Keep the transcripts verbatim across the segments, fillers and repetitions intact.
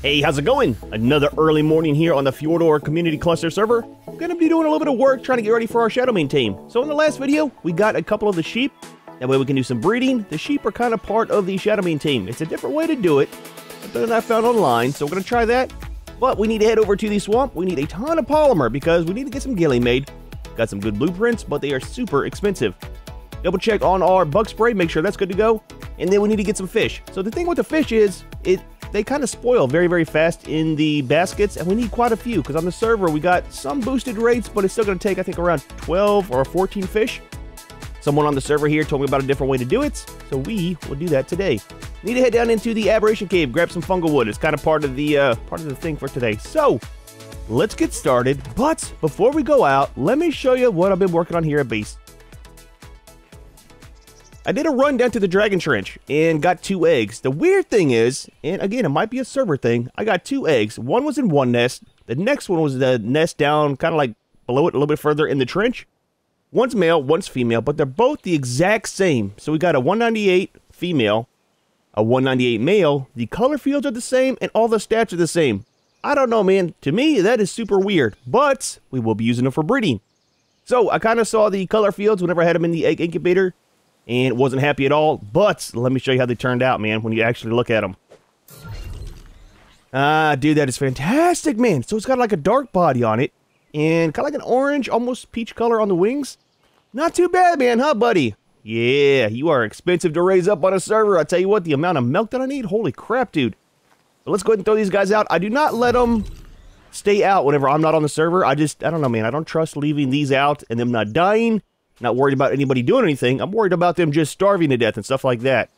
Hey, how's it going? Another early morning here on the Fjordur Community Cluster server. Gonna be doing a little bit of work trying to get ready for our Shadowmane team. So in the last video, we got a couple of the sheep. That way we can do some breeding. The sheep are kind of part of the Shadowmane team. It's a different way to do it, something that I found online, so we're gonna try that. But we need to head over to the swamp. We need a ton of polymer because we need to get some ghillie made. Got some good blueprints, but they are super expensive. Double check on our bug spray, make sure that's good to go. And then we need to get some fish. So the thing with the fish is, it they kind of spoil very, very fast in the baskets, and we need quite a few, because on the server we got some boosted rates, but it's still going to take, I think, around twelve or fourteen fish. Someone on the server here told me about a different way to do it, so we will do that today. Need to head down into the Aberration Cave, grab some fungal wood. It's kind of part of the uh, part of the thing for today. So, let's get started, but before we go out, let me show you what I've been working on here at base. I did a run down to the Dragon Trench and got two eggs. The weird thing is, and again, it might be a server thing, I got two eggs. One was in one nest. The next one was the nest down kind of like below it, a little bit further in the trench. One's male, one's female, but they're both the exact same. So we got a one ninety-eight female, a one ninety-eight male. The color fields are the same, and all the stats are the same. I don't know, man. To me, that is super weird, but we will be using them for breeding. So I kind of saw the color fields whenever I had them in the egg incubator, and wasn't happy at all, but let me show you how they turned out, man, when you actually look at them. Ah, dude, that is fantastic, man. So it's got like a dark body on it, and kind of like an orange, almost peach color on the wings. Not too bad, man, huh, buddy? Yeah, you are expensive to raise up on a server. I tell you what, the amount of milk that I need, holy crap, dude. But let's go ahead and throw these guys out. I do not let them stay out whenever I'm not on the server. I just, I don't know, man. I don't trust leaving these out and them not dying. Not worried about anybody doing anything. I'm worried about them just starving to death and stuff like that.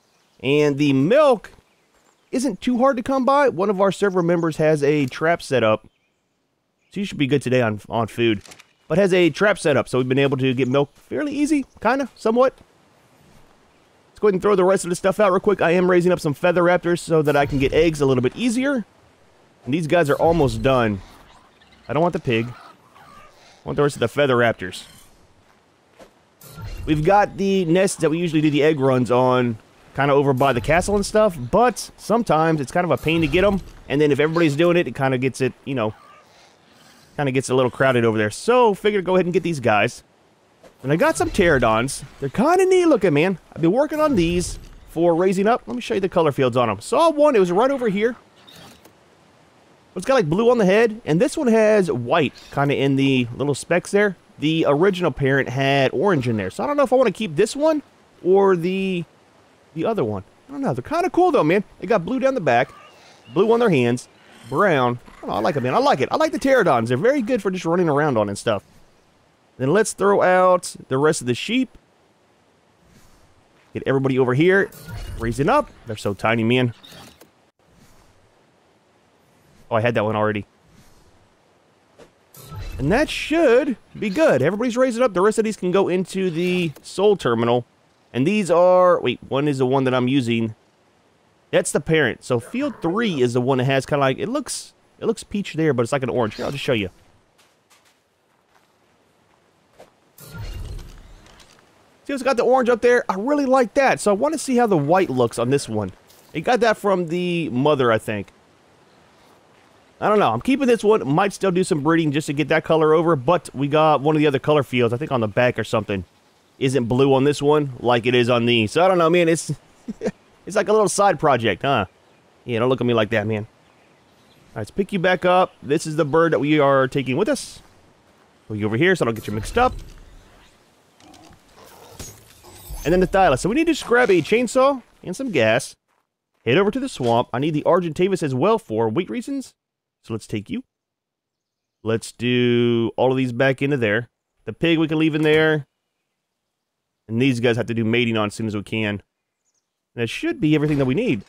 And the milk isn't too hard to come by. One of our server members has a trap set up. So you should be good today on, on food. But has a trap set up, so we've been able to get milk fairly easy. Kind of, somewhat. Let's go ahead and throw the rest of the stuff out real quick. I am raising up some Feather Raptors so that I can get eggs a little bit easier. And these guys are almost done. I don't want the pig. I want the rest of the Feather Raptors. We've got the nests that we usually do the egg runs on kind of over by the castle and stuff, but sometimes it's kind of a pain to get them, and then if everybody's doing it, it kind of gets it, you know, kind of gets a little crowded over there. So, figured to go ahead and get these guys. And I got some pterodons. They're kind of neat looking, man. I've been working on these for raising up. Let me show you the color fields on them. Saw one, it was right over here. It's got like blue on the head, and this one has white kind of in the little specks there. The original parent had orange in there, so I don't know if I want to keep this one or the the other one. I don't know. They're kind of cool, though, man. They got blue down the back, blue on their hands, brown. I, don't know, I like it, man. I like it. I like the pterodons. They're very good for just running around on and stuff. Then let's throw out the rest of the sheep. Get everybody over here. Raising up. They're so tiny, man. Oh, I had that one already. And that should be good. Everybody's raising up. The rest of these can go into the soul terminal. And these are... Wait, one is the one that I'm using. That's the parent. So field three is the one that has kind of like... It looks it looks peach there, but it's like an orange. Here, I'll just show you. See, it's got the orange up there. I really like that. So I want to see how the white looks on this one. It got that from the mother, I think. I don't know. I'm keeping this one. Might still do some breeding just to get that color over, but we got one of the other color fields, I think on the back or something. Isn't blue on this one like it is on these. So I don't know, man. It's it's like a little side project, huh? Yeah, don't look at me like that, man. All right, let's pick you back up. This is the bird that we are taking with us. Put you over here so I don't get you mixed up. And then the Thyla. So we need to just grab a chainsaw and some gas. Head over to the swamp. I need the Argentavis as well for weight reasons. So let's take you. Let's do all of these back into there. The pig we can leave in there. And these guys have to do mating on as soon as we can. And that should be everything that we need.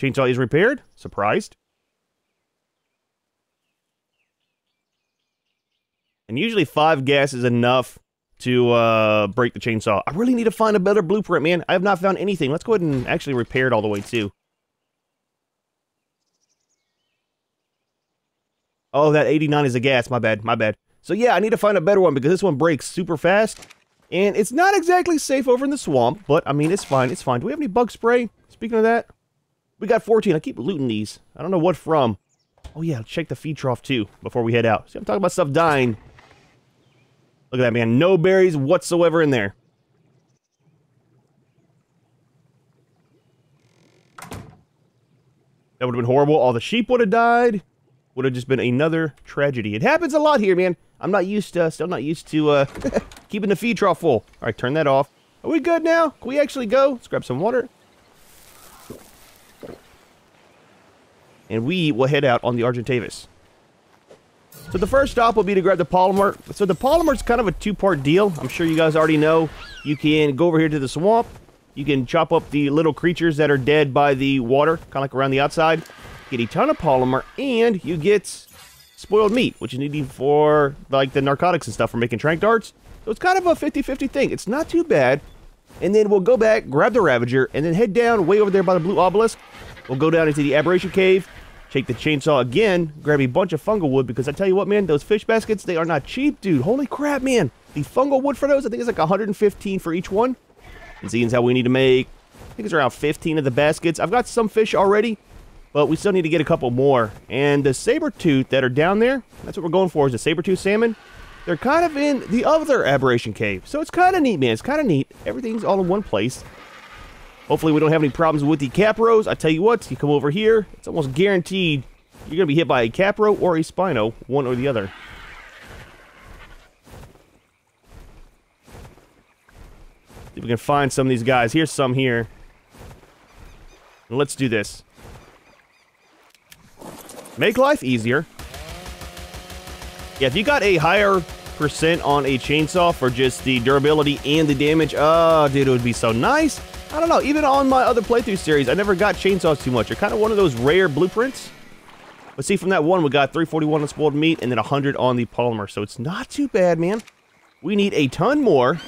Chainsaw is repaired. Surprised. And usually five gas is enough to uh, break the chainsaw. I really need to find a better blueprint, man. I have not found anything. Let's go ahead and actually repair it all the way, too. Oh, that eighty-nine is a gas. My bad, my bad. So, yeah, I need to find a better one because this one breaks super fast. And it's not exactly safe over in the swamp, but, I mean, it's fine, it's fine. Do we have any bug spray? Speaking of that, we got fourteen. I keep looting these. I don't know what from. Oh, yeah, check the feed trough, too, before we head out. See, I'm talking about stuff dying. Look at that, man. No berries whatsoever in there. That would have been horrible. All the sheep would have died. Would have just been another tragedy. It happens a lot here, man. I'm not used to, still not used to, uh, keeping the feed trough full. All right, turn that off. Are we good now? Can we actually go? Let's grab some water. And we will head out on the Argentavis. So the first stop will be to grab the polymer. So the polymer is kind of a two-part deal. I'm sure you guys already know. You can go over here to the swamp. You can chop up the little creatures that are dead by the water, kind of like around the outside. Get a ton of polymer, and you get spoiled meat, which you need for, like, the narcotics and stuff for making trank darts. So it's kind of a fifty fifty thing. It's not too bad. And then we'll go back, grab the Ravager, and then head down way over there by the Blue Obelisk. We'll go down into the Aberration Cave. Take the chainsaw again, grab a bunch of fungal wood, because I tell you what, man, those fish baskets, they are not cheap, dude. Holy crap, man. The fungal wood for those, I think it's like one hundred fifteen for each one. And seeing how we need to make, I think it's around fifteen of the baskets. I've got some fish already, but we still need to get a couple more. And the saber-tooth that are down there, that's what we're going for, is the saber-tooth salmon. They're kind of in the other Aberration Cave, so it's kind of neat, man. It's kind of neat. Everything's all in one place. Hopefully we don't have any problems with the Capros. I tell you what, you come over here, it's almost guaranteed you're going to be hit by a Capro or a Spino, one or the other. See if we can find some of these guys. Here's some here. And let's do this. Make life easier. Yeah, if you got a higher percent on a chainsaw for just the durability and the damage, oh, dude, it would be so nice. I don't know, even on my other playthrough series, I never got chainsaws too much. They're kind of one of those rare blueprints. But see, from that one, we got three forty-one on spoiled meat and then one hundred on the polymer. So it's not too bad, man. We need a ton more.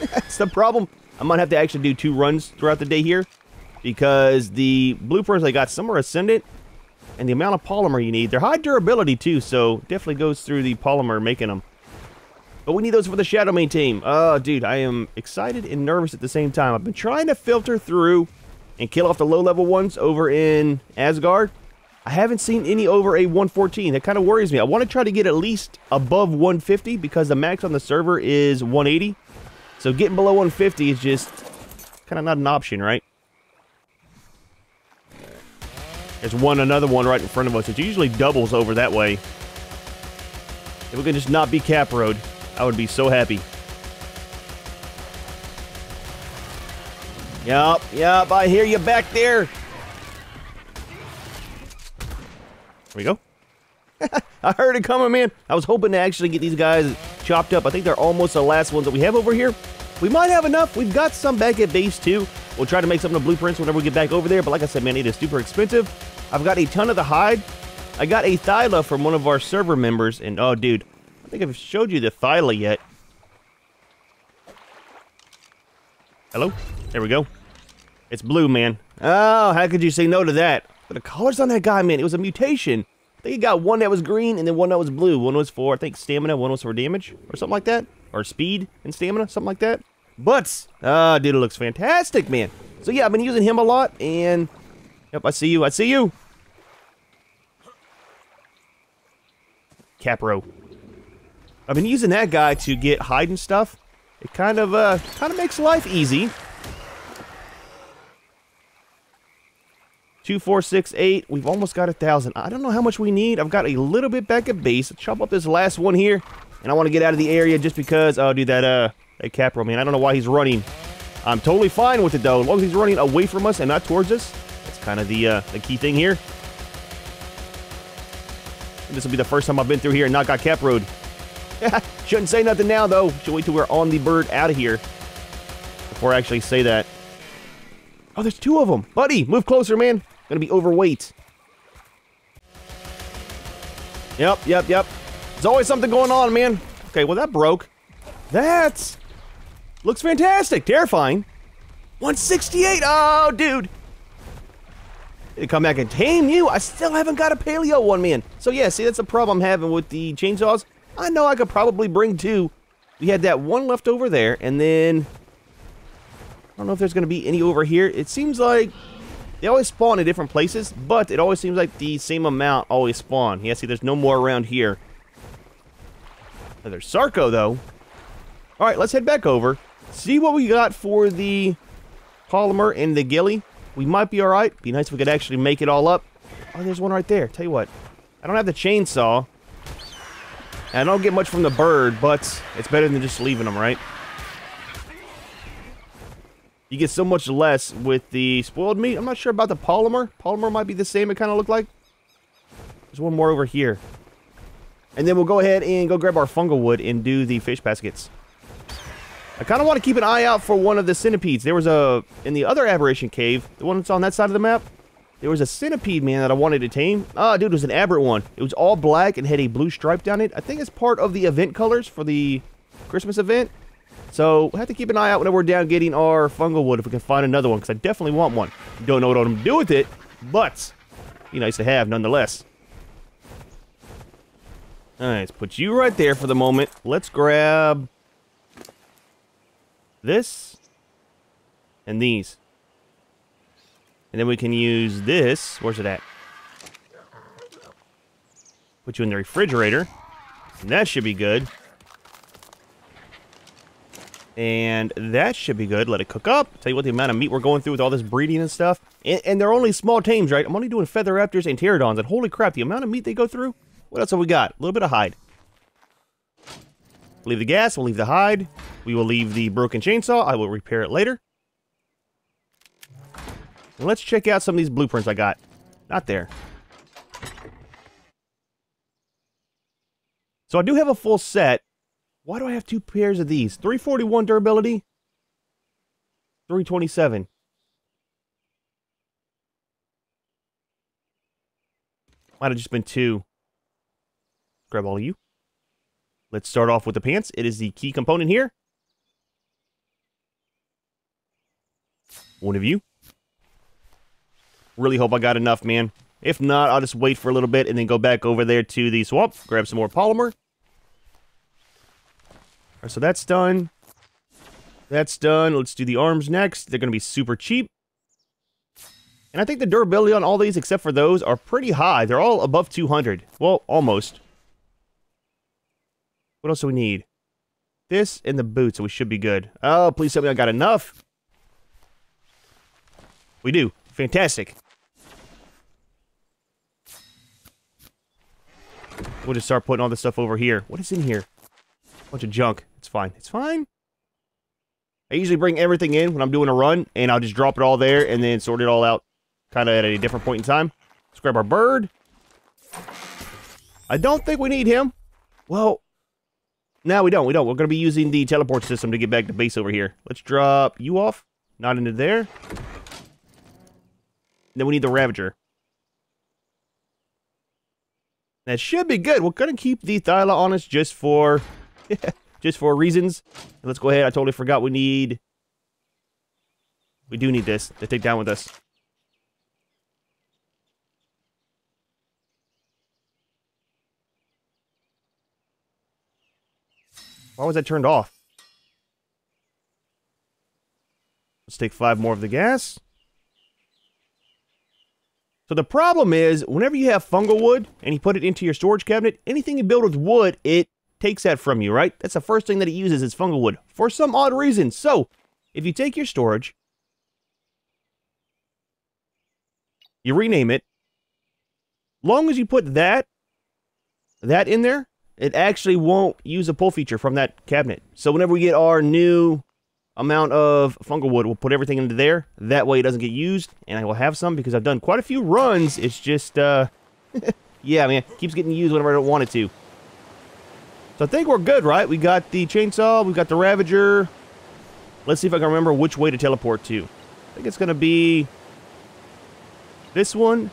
That's the problem. I might have to actually do two runs throughout the day here, because the blueprints I got, some are ascendant, and the amount of polymer you need. They're high durability, too, so definitely goes through the polymer making them. But we need those for the Shadowmane team. Oh, dude, I am excited and nervous at the same time. I've been trying to filter through and kill off the low-level ones over in Asgard. I haven't seen any over a one fourteen. That kind of worries me. I want to try to get at least above one fifty, because the max on the server is one eighty. So getting below one fifty is just kind of not an option, right? There's one another one right in front of us. It usually doubles over that way. If we can just not be Capro'd, I would be so happy. Yup, yup, I hear you back there. There we go. I heard it coming, man. I was hoping to actually get these guys chopped up. I think they're almost the last ones that we have over here. We might have enough. We've got some back at base, too. We'll try to make some of the blueprints whenever we get back over there. But like I said, man, it is super expensive. I've got a ton of the hide. I got a Thyla from one of our server members. And, oh, dude. I think I've showed you the Thyla yet. Hello? There we go. It's blue, man. Oh, how could you say no to that? But the colors on that guy, man, it was a mutation. I think he got one that was green and then one that was blue. One was for, I think, stamina, one was for damage, or something like that. Or speed and stamina, something like that. But, ah, uh, dude, it looks fantastic, man. So yeah, I've been using him a lot, and... Yep, I see you, I see you! Capro. I've been using that guy to get hide and stuff. It kind of, uh, kind of makes life easy. Two, four, six, eight. We've almost got a thousand. I don't know how much we need. I've got a little bit back at base. Let's chop up this last one here. And I want to get out of the area just because, oh, dude, that, uh, that Capro, man. I don't know why he's running. I'm totally fine with it, though. As long as he's running away from us and not towards us. That's kind of the, uh, the key thing here. And this will be the first time I've been through here and not got Capro'd. Shouldn't say nothing now, though. Should wait till we're on the bird out of here before I actually say that. Oh, there's two of them. Buddy, move closer, man. Gonna be overweight. Yep, yep, yep. There's always something going on, man. Okay, well, that broke. That looks fantastic. Terrifying. one sixty-eight. Oh, dude. To come back and tame you. I still haven't got a paleo one, man. So, yeah, see, that's the problem I'm having with the chainsaws. I know I could probably bring two, We had that one left over there, and then I don't know if there's going to be any over here. It seems like they always spawn in different places, but it always seems like the same amount always spawn. Yeah, see, there's no more around here. Now, there's Sarko, though. All right, let's head back over, see what we got for the Polymer and the Ghillie. We might be all right. Be nice if we could actually make it all up. Oh, there's one right there. Tell you what, I don't have the chainsaw, and I don't get much from the bird, but it's better than just leaving them, right? You get so much less with the spoiled meat. I'm not sure about the polymer. Polymer might be the same, it kind of looked like. There's one more over here. And then we'll go ahead and go grab our fungal wood and do the fish baskets. I kind of want to keep an eye out for one of the centipedes. There was a, in the other Aberration Cave, the one that's on that side of the map, there was a centipede, man, that I wanted to tame. Ah, dude, it was an aberrant one. It was all black and had a blue stripe down it. I think it's part of the event colors for the Christmas event. So we'll have to keep an eye out whenever we're down getting our fungal wood if we can find another one, because I definitely want one. Don't know what I'm going to do with it, but it'd be nice to have nonetheless. All right, let's put you right there for the moment. Let's grab this and these. And then we can use this. Where's it at? Put you in the refrigerator. And that should be good. And that should be good. Let it cook up. Tell you what, the amount of meat we're going through with all this breeding and stuff. And, and they're only small tames, right? I'm only doing Feather Raptors and Pterodons. And holy crap, the amount of meat they go through. What else have we got? A little bit of hide. We'll leave the gas. We'll leave the hide. We will leave the broken chainsaw. I will repair it later. And let's check out some of these blueprints I got. Not there. So I do have a full set. Why do I have two pairs of these? three forty-one durability. three twenty-seven. Might have just been two. Grab all of you. Let's start off with the pants. It is the key component here. One of you. Really hope I got enough, man. If not, I'll just wait for a little bit and then go back over there to the swamp. Grab some more polymer. All right, so that's done. That's done. Let's do the arms next. They're going to be super cheap. And I think the durability on all these, except for those, are pretty high. They're all above two hundred. Well, almost. What else do we need? This and the boots, so we should be good. Oh, please tell me I got enough. We do. Fantastic. We'll just start putting all this stuff over here. What is in here? Bunch of junk. It's fine. It's fine. I usually bring everything in when I'm doing a run, and I'll just drop it all there and then sort it all out kind of at a different point in time. Let's grab our bird. I don't think we need him. Well, no, we don't. We don't. We're going to be using the teleport system to get back to base over here. Let's drop you off. Not into there. And then we need the Ravager. That should be good. We're going to keep the Thyla on us just for just for reasons. Let's go ahead. I totally forgot we need... We do need this to take down with us. Why was that turned off? Let's take five more of the gas. So the problem is, whenever you have fungal wood and you put it into your storage cabinet, anything you build with wood, it takes that from you, right? That's the first thing that it uses is fungal wood for some odd reason. So if you take your storage, you rename it. Long as you put that, that in there, it actually won't use a pull feature from that cabinet. So whenever we get our new amount of fungal wood, we'll put everything into there. That way it doesn't get used, and I will have some because I've done quite a few runs. It's just, uh, yeah, man, it keeps getting used whenever I don't want it to. So I think we're good, right? We got the chainsaw, we got the Ravager. Let's see if I can remember which way to teleport to. I think it's gonna be this one.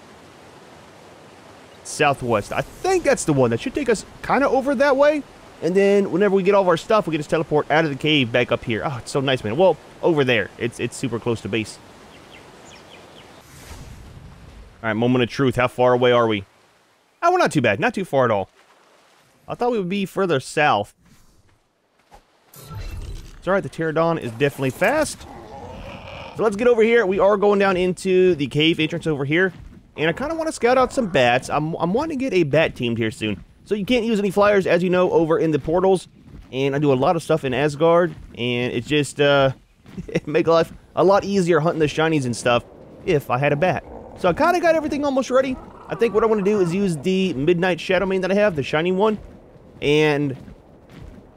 Southwest. I think that's the one that should take us kind of over that way. And then whenever we get all of our stuff, we can just teleport out of the cave back up here. Oh, it's so nice, man. Well, over there. It's it's super close to base. All right, moment of truth. How far away are we? Oh, we're not too bad. Not too far at all. I thought we would be further south. It's alright, the Pterodon is definitely fast. So let's get over here. We are going down into the cave entrance over here. And I kind of want to scout out some bats. I'm, I'm wanting to get a bat teamed here soon. So you can't use any flyers, as you know, over in the portals. And I do a lot of stuff in Asgard. And it's just, uh, it make life a lot easier hunting the shinies and stuff if I had a bat. So I kind of got everything almost ready. I think what I want to do is use the Midnight Shadowmane that I have, the shiny one. And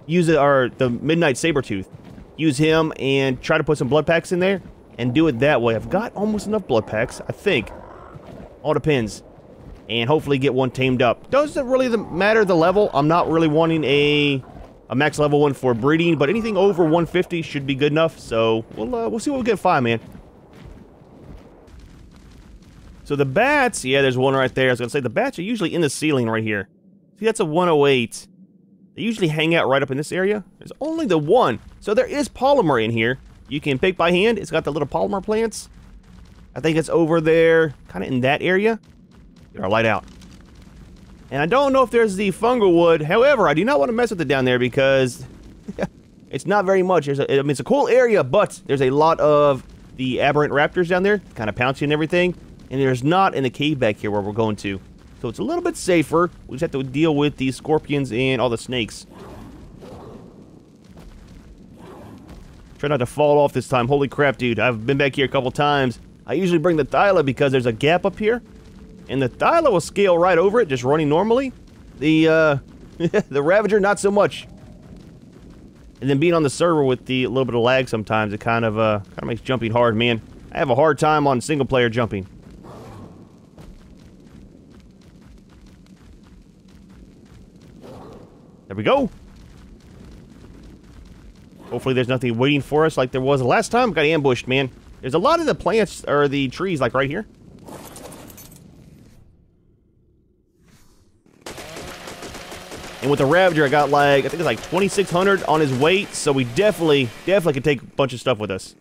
use it, or the Midnight Saber-tooth. Use him and try to put some blood packs in there. And do it that way. I've got almost enough blood packs, I think. All depends. And hopefully get one tamed up. Doesn't really matter the level. I'm not really wanting a a max level one for breeding, but anything over one fifty should be good enough. So we'll uh, we'll see what we can find, man. So the bats, yeah, there's one right there. I was gonna say the bats are usually in the ceiling right here. See, that's a one oh eight. They usually hang out right up in this area. There's only the one. So there is polymer in here. You can pick by hand. It's got the little polymer plants. I think it's over there, kind of in that area. Get our light out. And I don't know if there's the fungal wood. However, I do not want to mess with it down there because it's not very much. There's a, I mean, it's a cool area, but there's a lot of the aberrant raptors down there, kind of pouncing and everything. And there's not in the cave back here where we're going to. So it's a little bit safer. We just have to deal with the scorpions and all the snakes. Try not to fall off this time. Holy crap, dude. I've been back here a couple times. I usually bring the Thyla because there's a gap up here. And the Thyla will scale right over it, just running normally. The, uh, the Ravager, not so much. And then being on the server with the little bit of lag sometimes, it kind of, uh, kind of makes jumping hard, man. I have a hard time on single player jumping. There we go. Hopefully there's nothing waiting for us like there was last time. Got ambushed, man. There's a lot of the plants, or the trees, like right here. And with the Ravager, I got like, I think it's like twenty-six hundred on his weight. So we definitely, definitely could take a bunch of stuff with us.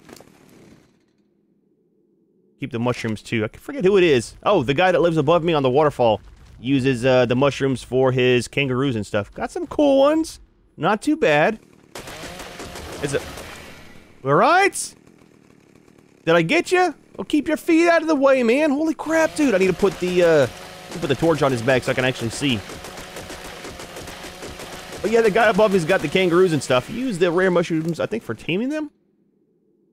Keep the mushrooms too. I forget who it is. Oh, the guy that lives above me on the waterfall uses uh, the mushrooms for his kangaroos and stuff. Got some cool ones. Not too bad. Is it all right? Did I get you? Well, keep your feet out of the way, man. Holy crap, dude! I need to put the uh, put the torch on his back so I can actually see. But yeah, the guy above me's got the kangaroos and stuff. Use the rare mushrooms, I think, for taming them.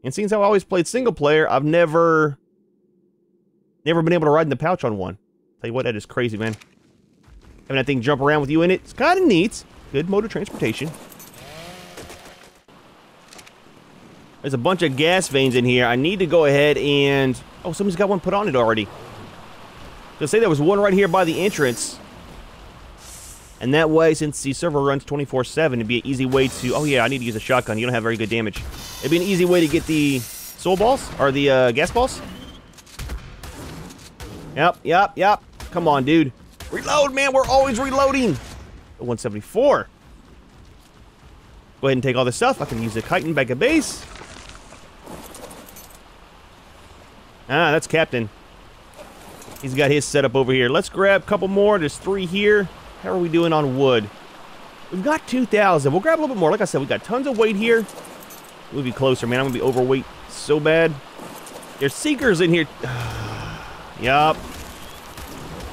And seeing as how I always played single player, I've never, never been able to ride in the pouch on one. Tell you what, that is crazy, man. Having that thing jump around with you in it, it's kind of neat. Good mode of transportation. There's a bunch of gas veins in here. I need to go ahead and... Oh, somebody's got one put on it already. They'll say there was one right here by the entrance. And that way, since the server runs twenty-four seven, it'd be an easy way to... Oh, yeah, I need to use a shotgun. You don't have very good damage. It'd be an easy way to get the soul balls, or the uh, gas balls. Yep, yep, yep. Come on, dude. Reload, man. We're always reloading. one seventy-four. Go ahead and take all this stuff. I can use the chitin back at base. Ah, that's Captain. He's got his setup over here. Let's grab a couple more. There's three here. How are we doing on wood? We've got two thousand. We'll grab a little bit more. Like I said, we got tons of weight here. We'll be closer, man. I'm going to be overweight so bad. There's Seekers in here. Yup.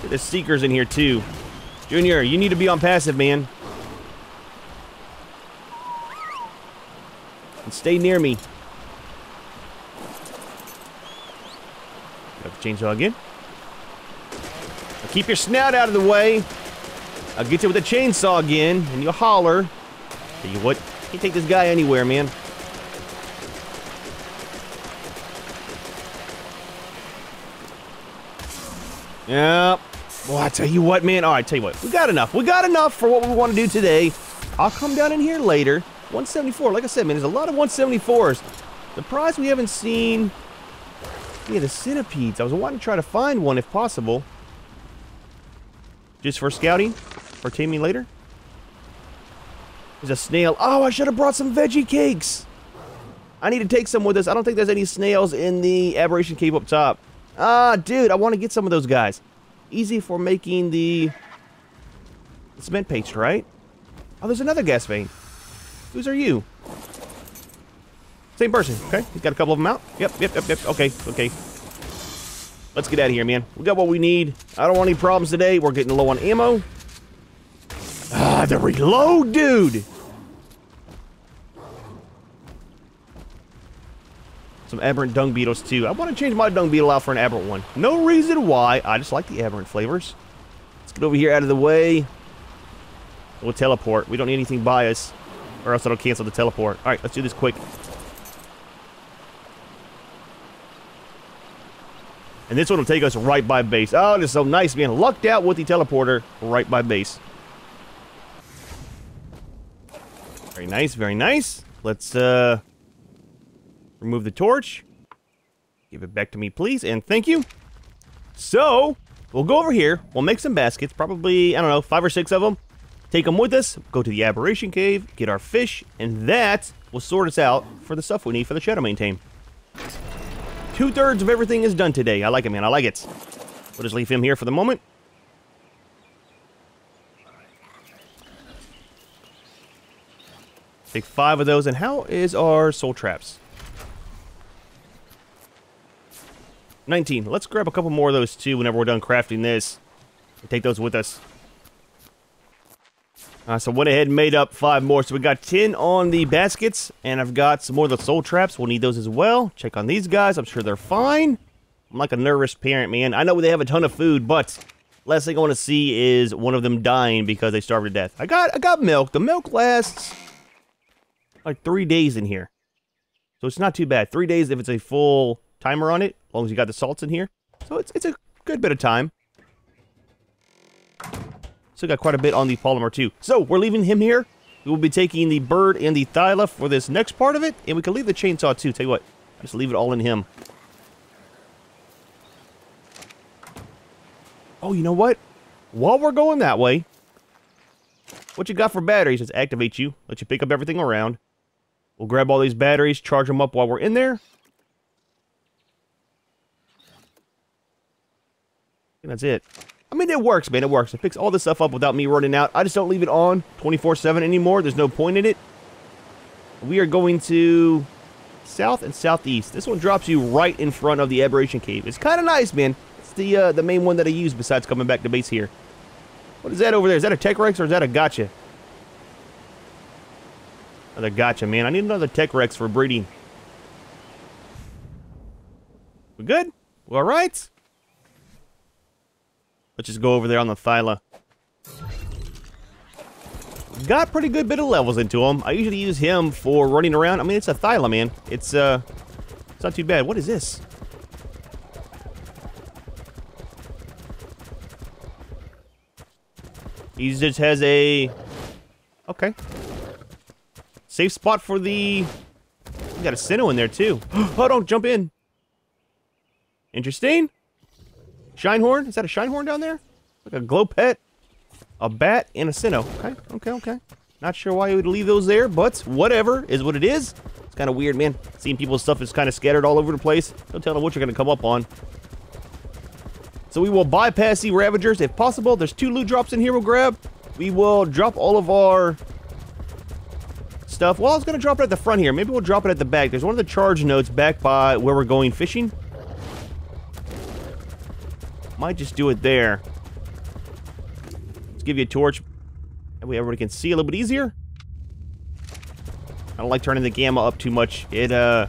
There's Seekers in here, too. Junior, you need to be on passive, man. And stay near me. Chainsaw again. Now keep your snout out of the way. I'll get you with a chainsaw again, and you'll holler. Tell you what, you can't take this guy anywhere, man. Yep. Well, I tell you what, man. All right, tell you what, we got enough. We got enough for what we want to do today. I'll come down in here later. one seventy-four. Like I said, man, there's a lot of one seventy-fours. The prize we haven't seen. Yeah, the centipedes. I was wanting to try to find one if possible. Just for scouting. For taming later. There's a snail. Oh, I should have brought some veggie cakes. I need to take some with us. I don't think there's any snails in the Aberration Cave up top. Ah, dude, I want to get some of those guys. Easy for making the cement paste, right? Oh, there's another gas vein. Whose are you? Same person. Okay, he's got a couple of them out. Yep, yep, yep, yep. Okay, okay. Let's get out of here, man. We got what we need. I don't want any problems today. We're getting low on ammo. Ah, the reload, dude! Some aberrant dung beetles, too. I want to change my dung beetle out for an aberrant one. No reason why. I just like the aberrant flavors. Let's get over here out of the way. We'll teleport. We don't need anything by us, or else it'll cancel the teleport. All right, let's do this quick. And this one will take us right by base. Oh, this is so nice, man. Lucked out with the teleporter right by base. Very nice, very nice. Let's uh, remove the torch. Give it back to me, please, and thank you. So, we'll go over here. We'll make some baskets, probably, I don't know, five or six of them. Take them with us, go to the Aberration Cave, get our fish, and that will sort us out for the stuff we need for the Shadowmane team. Two-thirds of everything is done today. I like it, man. I like it. We'll just leave him here for the moment. Take five of those, and how is our soul traps? nineteen. Let's grab a couple more of those, too, whenever we're done crafting this. We'll take those with us. Uh, so went ahead and made up five more. So we got ten on the baskets, and I've got some more of the soul traps. We'll need those as well. Check on these guys. I'm sure they're fine. I'm like a nervous parent, man. I know they have a ton of food, but last thing I want to see is one of them dying because they starved to death. I got I got milk. The milk lasts like three days in here. So it's not too bad. Three days if it's a full timer on it, as long as you got the salts in here. So it's it's a good bit of time. Still got quite a bit on the polymer too. So we're leaving him here. We will be taking the bird and the Thyla for this next part of it, and we can leave the chainsaw too. Tell you what, I'll just leave it all in him. Oh, you know what? While we're going that way, what you got for batteries? Let's activate you. Let you pick up everything around. We'll grab all these batteries, charge them up while we're in there. And that's it. I mean, it works, man. It works. It picks all this stuff up without me running out. I just don't leave it on twenty-four seven anymore. There's no point in it. We are going to south and southeast. This one drops you right in front of the Aberration Cave. It's kind of nice, man. It's the uh, the main one that I use besides coming back to base here. What is that over there? Is that a Tech Rex or is that a Gotcha? Another Gotcha, man. I need another Tech Rex for breeding. We good? We all right? Let's just go over there on the Thyla. Got pretty good bit of levels into him. I usually use him for running around. I mean, it's a Thyla, man. It's, uh, it's not too bad. What is this? He just has a... Okay. Safe spot for the... We got a Sinnoh in there, too. Oh, don't jump in. Interesting. Shinehorn? Is that a Shinehorn down there? Like a Glow Pet, a bat, and a Sinnoh. Okay, okay, okay. Not sure why you would leave those there, but whatever is what it is. It's kind of weird, man. Seeing people's stuff is kind of scattered all over the place. Don't tell them what you're going to come up on. So we will bypass the Ravagers if possible. There's two loot drops in here we'll grab. We will drop all of our stuff. Well, I was going to drop it at the front here. Maybe we'll drop it at the back. There's one of the charge nodes back by where we're going fishing. Might just do it there. Let's give you a torch. That way everybody can see a little bit easier. I don't like turning the gamma up too much. It uh,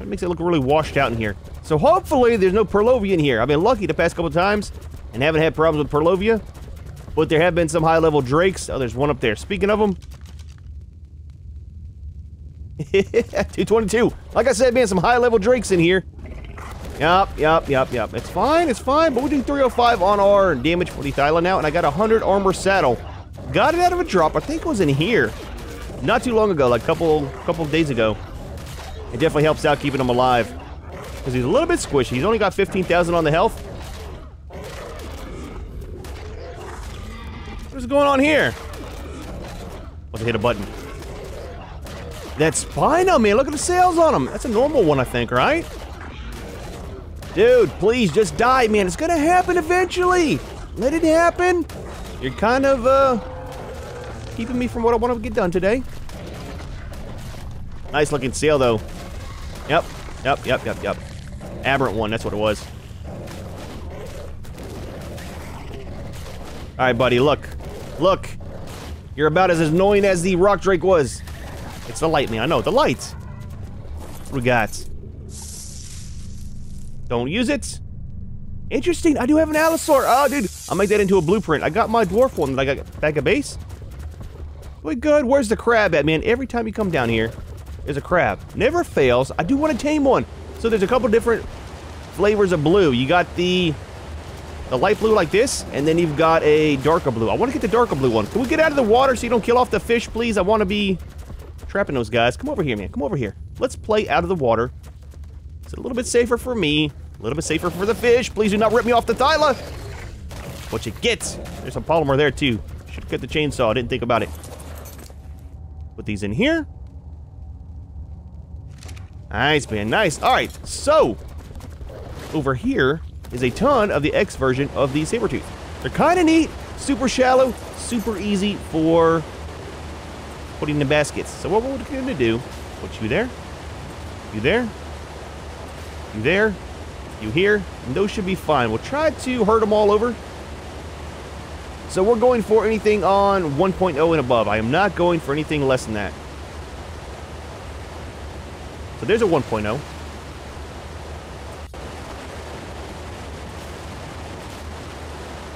it makes it look really washed out in here. So hopefully there's no Perlovian here. I've been lucky the past couple times and haven't had problems with Perlovia. But there have been some high-level drakes. Oh, there's one up there. Speaking of them. two twenty-two. Like I said, man, some high-level drakes in here. Yup, yup, yup, yup. It's fine, it's fine, but we do three oh five on our damage for the Thyla now, and I got one hundred armor saddle. Got it out of a drop. I think it was in here. Not too long ago, like a couple, couple of days ago. It definitely helps out keeping him alive. Because he's a little bit squishy. He's only got fifteen thousand on the health. What's going on here? Let's hit a button. That Spino, man, look at the sails on him. That's a normal one, I think, right? Dude, please just die, man. It's gonna happen eventually. Let it happen. You're kind of uh, keeping me from what I want to get done today. Nice looking sail, though. Yep, yep, yep, yep, yep. Aberrant one, that's what it was. Alright, buddy, look. Look! You're about as annoying as the Rock Drake was. It's the light, man. I know, the light! What we got? Don't use it. Interesting, I do have an Allosaur. Oh, dude, I'll make that into a blueprint. I got my dwarf one that I got back at base. We're good. Where's the crab at, man? Every time you come down here, there's a crab. Never fails. I do want to tame one. So there's a couple different flavors of blue. You got the the light blue like this, and then you've got a darker blue. I want to get the darker blue one. Can we get out of the water so you don't kill off the fish, please? I want to be trapping those guys. Come over here, man. Come over here. Let's play out of the water. It's a little bit safer for me. A little bit safer for the fish. Please do not rip me off the Thyla. What you get? There's some polymer there, too. Should get the chainsaw. I didn't think about it. Put these in here. Nice, man. Nice. All right. So, over here is a ton of the X version of the Saber-tooth. They're kind of neat. Super shallow. Super easy for putting in the baskets. So, what we're going to do, put you there. You there. You there. You here, and those should be fine. We'll try to herd them all over. So we're going for anything on one point oh and above. I am not going for anything less than that. So there's a one point oh.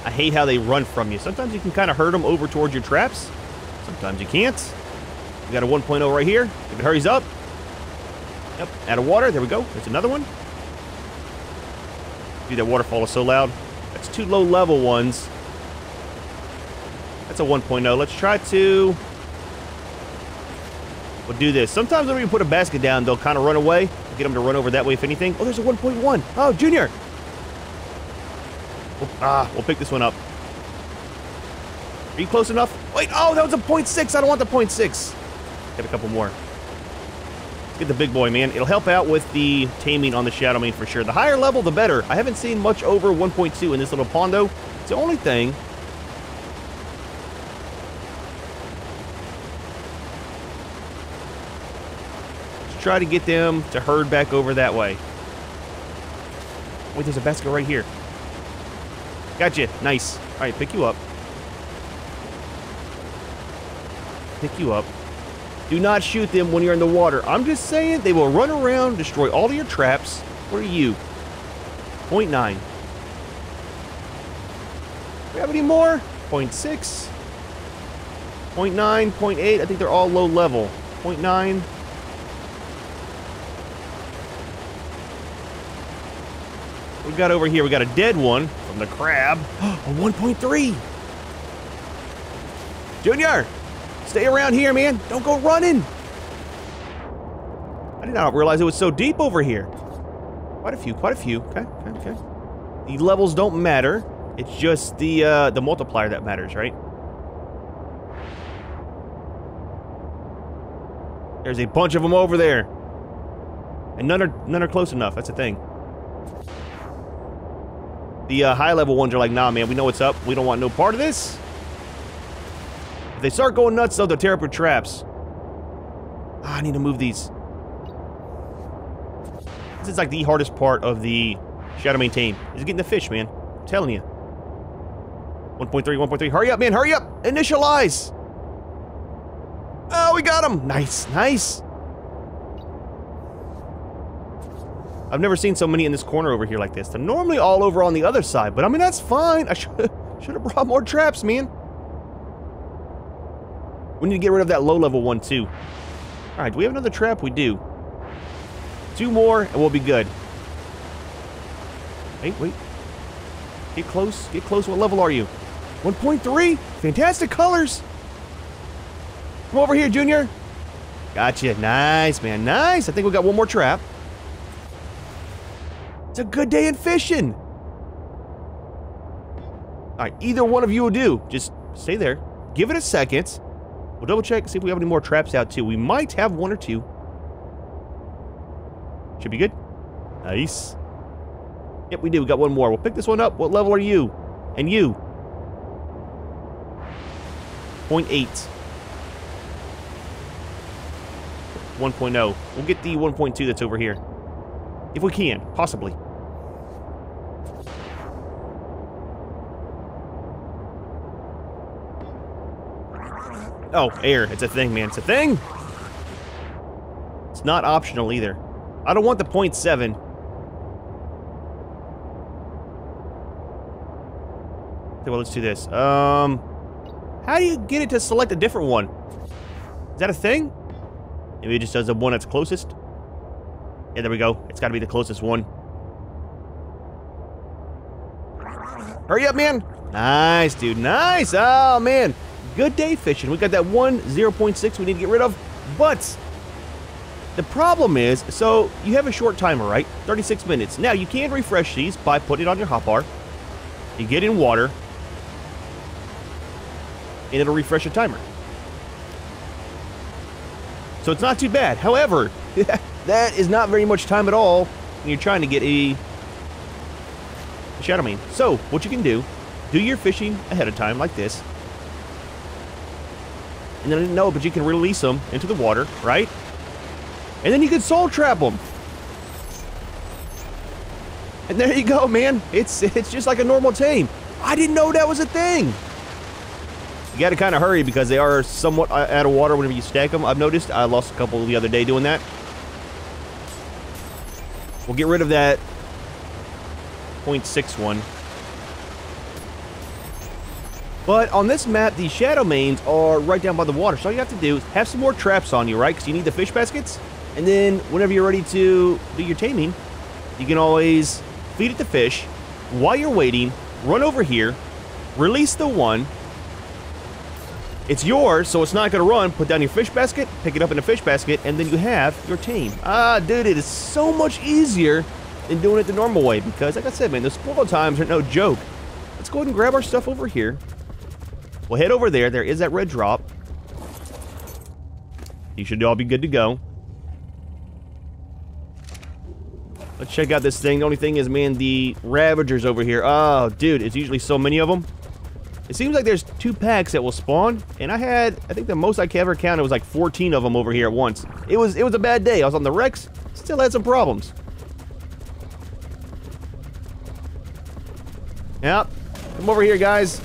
I hate how they run from you. Sometimes you can kind of herd them over towards your traps. Sometimes you can't. We got a one point oh right here. If it hurries up. Yep, out of water. There we go. There's another one. Dude, that waterfall is so loud. That's two low level ones. That's a one point oh. Let's try to... We'll do this. Sometimes when we put a basket down, they'll kind of run away. We'll get them to run over that way, if anything. Oh, there's a one point one. Oh, Junior! We'll, ah, we'll pick this one up. Are you close enough? Wait, oh, that was a point six. I don't want the point six. Get a couple more. Get the big boy, man. It'll help out with the taming on the Shadowmane for sure. The higher level, the better. I haven't seen much over one point two in this little pondo. It's the only thing. Let's try to get them to herd back over that way. Wait, there's a basket right here. Gotcha. Nice. All right, pick you up. Pick you up. Do not shoot them when you're in the water. I'm just saying they will run around, destroy all of your traps. Where are you? point nine. Do we have any more? point six. point nine, point eight. I think they're all low level. point nine. We got over here. We got a dead one from the crab. A one point three. Junior! Stay around here, man. Don't go running. I did not realize it was so deep over here. Quite a few, quite a few. Okay, okay, okay. The levels don't matter. It's just the uh, the multiplier that matters, right? There's a bunch of them over there, and none are none are close enough. That's the thing. The uh, high level ones are like, nah, man. We know what's up. We don't want no part of this. If they start going nuts, though, they'll tear up your traps. Ah, I need to move these. This is like the hardest part of the Shadowmane team. Is getting the fish, man. I'm telling you. one point three, one point three. Hurry up, man. Hurry up. Initialize. Oh, we got him. Nice, nice. I've never seen so many in this corner over here like this. They're normally all over on the other side, but I mean, that's fine. I should have brought more traps, man. We need to get rid of that low-level one, too. All right, do we have another trap? We do. Two more, and we'll be good. Wait, wait. Get close. Get close. What level are you? one point three? Fantastic colors. Come over here, Junior. Gotcha. Nice, man. Nice. I think we got one more trap. It's a good day in fishing. All right, either one of you will do. Just stay there. Give it a second. We'll double check and see if we have any more traps out too. We might have one or two. Should be good. Nice. Yep, we do. We got one more. We'll pick this one up. What level are you? And you. point eight. one point oh. We'll get the one point two that's over here. If we can, possibly. Oh, air. It's a thing, man. It's a thing! It's not optional either. I don't want the point seven. Okay, well, let's do this. Um, how do you get it to select a different one? Is that a thing? Maybe it just does the one that's closest? Yeah, there we go. It's gotta be the closest one. Hurry up, man! Nice, dude. Nice! Oh, man. Good day fishing. We got that one zero point six we need to get rid of, but the problem is, so you have a short timer, right? thirty-six minutes. Now, you can refresh these by putting it on your hotbar. You get in water, and it'll refresh your timer. So it's not too bad. However, that is not very much time at all when you're trying to get a Shadowmane. So, what you can do, do your fishing ahead of time like this. And then, no, but you can release them into the water, right? And then you can soul trap them. And there you go, man. It's it's just like a normal tame. I didn't know that was a thing. You got to kind of hurry because they are somewhat out of water whenever you stack them. I've noticed I lost a couple the other day doing that. We'll get rid of that point six one. But on this map, the Shadowmanes are right down by the water. So all you have to do is have some more traps on you, right? Because you need the fish baskets. And then whenever you're ready to do your taming, you can always feed it the fish. While you're waiting, run over here, release the one. It's yours, so it's not going to run. Put down your fish basket, pick it up in the fish basket, and then you have your tame. Ah, dude, it is so much easier than doing it the normal way. Because, like I said, man, those spoil times are no joke. Let's go ahead and grab our stuff over here. We'll head over there. There is that red drop. You should all be good to go. Let's check out this thing. The only thing is, man, the Ravagers over here. Oh, dude, it's usually so many of them. It seems like there's two packs that will spawn, and I had, I think the most I could ever count, it was like fourteen of them over here at once. It was it was a bad day. I was on the Rex, still had some problems. Yep, come over here, guys.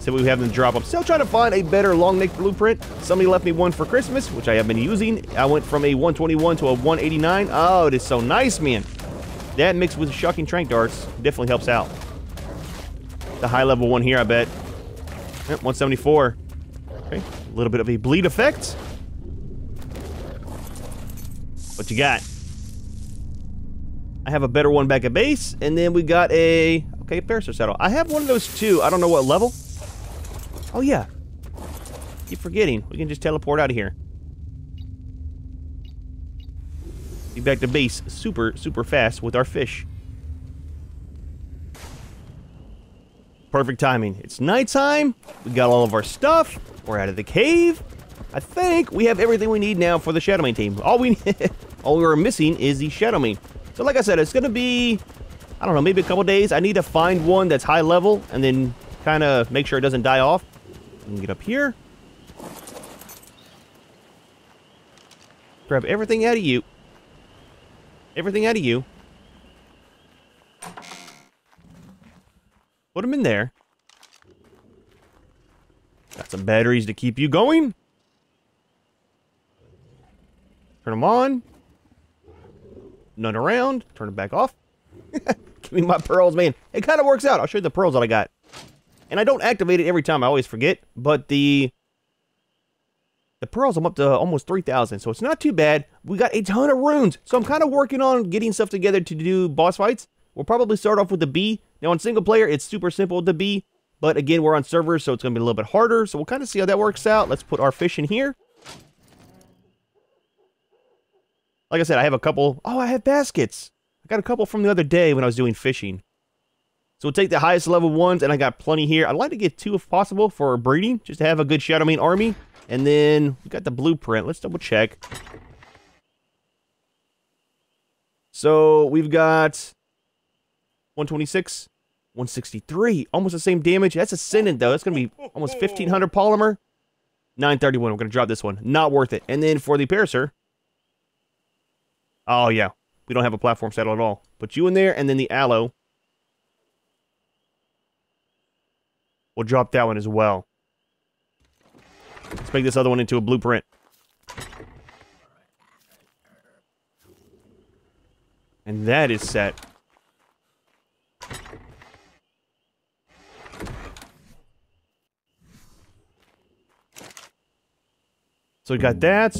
So we have them drop. I'm still trying to find a better Longneck blueprint. Somebody left me one for Christmas, which I have been using. I went from a one twenty-one to a one eighty-nine. Oh, it is so nice, man. That mixed with shocking trank darts definitely helps out. The high level one here, I bet. Yep, one seventy-four. Okay, a little bit of a bleed effect. What you got? I have a better one back at base, and then we got a, okay, Parasaur saddle. I have one of those two. I don't know what level. Oh, yeah. Keep forgetting. We can just teleport out of here. Be back to base super, super fast with our fish. Perfect timing. It's nighttime. We got all of our stuff. We're out of the cave. I think we have everything we need now for the Shadowmane team. All we all we were missing is the Shadowmane. So like I said, it's going to be, I don't know, maybe a couple days. I need to find one that's high level and then kind of make sure it doesn't die off. We can get up here. Grab everything out of you. Everything out of you. Put them in there. Got some batteries to keep you going. Turn them on. None around. Turn them back off. Give me my pearls, man. It kind of works out. I'll show you the pearls that I got. And I don't activate it every time. I always forget. But the the pearls, I'm up to almost three thousand. So it's not too bad. We got a ton of runes. So I'm kind of working on getting stuff together to do boss fights. We'll probably start off with the B. Now, on single player, it's super simple to B. But again, we're on servers, so it's going to be a little bit harder. So we'll kind of see how that works out. Let's put our fish in here. Like I said, I have a couple. Oh, I have baskets. I got a couple from the other day when I was doing fishing. So we'll take the highest level ones, and I got plenty here. I'd like to get two if possible for breeding, just to have a good Shadowmane army. And then we got the blueprint. Let's double check. So we've got one twenty-six, one sixty-three, almost the same damage. That's Ascendant though. That's gonna be almost fifteen hundred polymer. nine thirty-one. We're going to drop this one. Not worth it. And then for the Parasaur. Oh, yeah. We don't have a platform saddle at all. Put you in there, and then the Allo. We'll drop that one as well. Let's make this other one into a blueprint. And that is set. So we got that.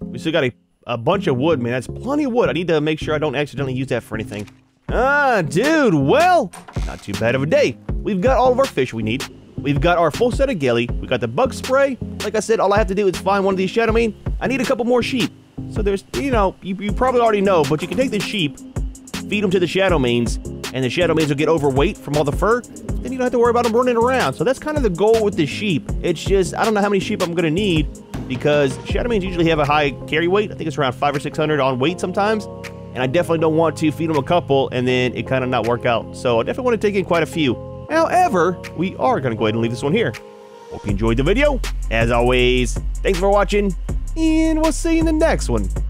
We still got a, a bunch of wood, man. That's plenty of wood. I need to make sure I don't accidentally use that for anything. Ah, dude, well, not too bad of a day. We've got all of our fish we need. We've got our full set of ghillie. We got the bug spray. Like I said, all I have to do is find one of these Shadowmane. I need a couple more sheep. So there's, you know, you, you probably already know, but you can take the sheep, feed them to the Shadowmanes, and the Shadowmanes will get overweight from all the fur. Then you don't have to worry about them running around. So that's kind of the goal with the sheep. It's just, I don't know how many sheep I'm going to need, because Shadowmanes usually have a high carry weight. I think it's around five or six hundred on weight sometimes. And I definitely don't want to feed them a couple and then it kind of not work out. So I definitely want to take in quite a few. However, we are going to go ahead and leave this one here. Hope you enjoyed the video. As always, thanks for watching, and we'll see you in the next one.